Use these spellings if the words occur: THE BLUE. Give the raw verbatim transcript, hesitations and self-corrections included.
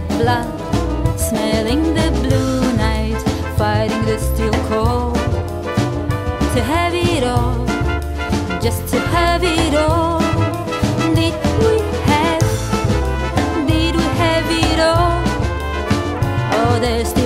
red blood, smelling the blue night, fighting the steel cold. To have it all, just to have it all. Did we have, did we have it all? Oh, there's